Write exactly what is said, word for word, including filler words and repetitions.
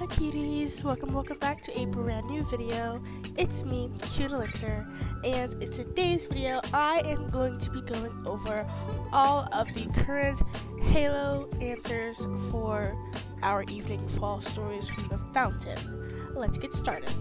Hi cuties, welcome welcome back to a brand new video. It's me, Cut three lixr, and in today's video I am going to be going over all of the current Halo answers for our evening fall stories from the fountain. Let's get started.